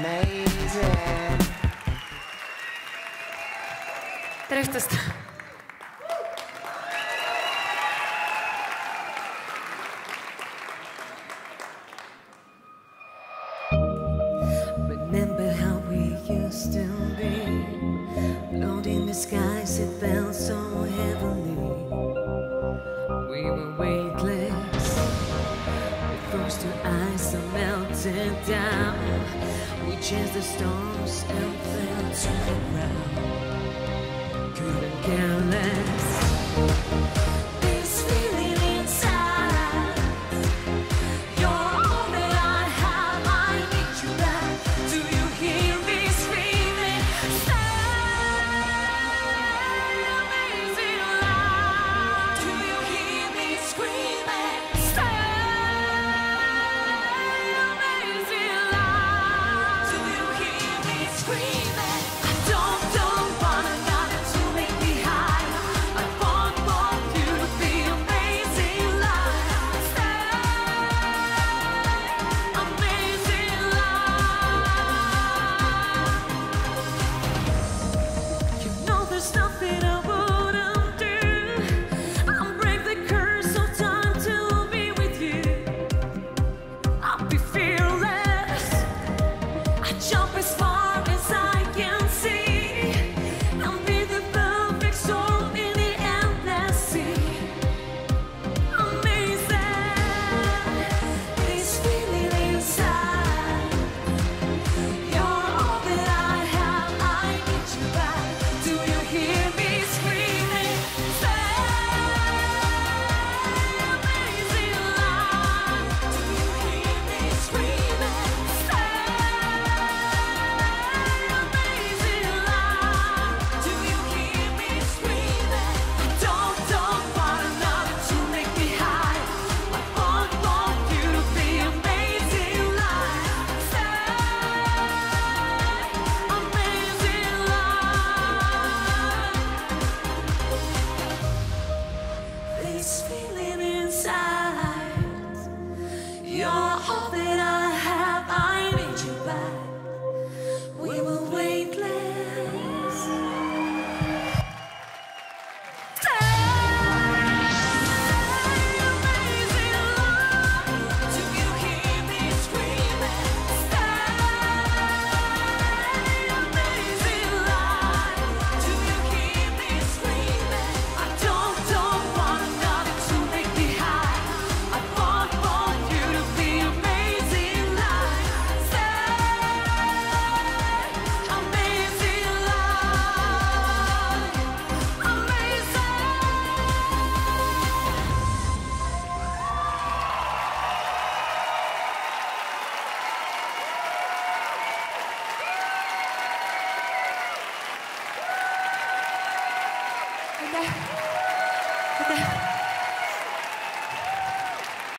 amazing. Remember how we used to be, floating in the skies, it felt so heavenly. We were weightless, with frost to ice and melted down. We chased the storms and fell to the ground. Couldn't care less. Okay.